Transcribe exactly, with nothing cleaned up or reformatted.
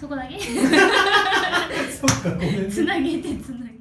そこだけ。そっか、ごめんね。つなげてつなげて。